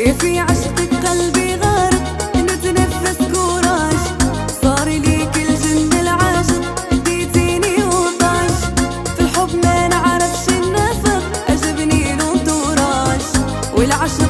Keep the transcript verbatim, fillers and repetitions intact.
في عشقك قلبي غارق نتنفس كوراج، صار لي كل جن العاشق اديتيني وطاش، في الحب ما نعرفش النفق أجبني له طراش والعشق